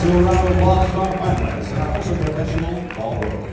Zora Blackstock Matters, and also professional ballroom.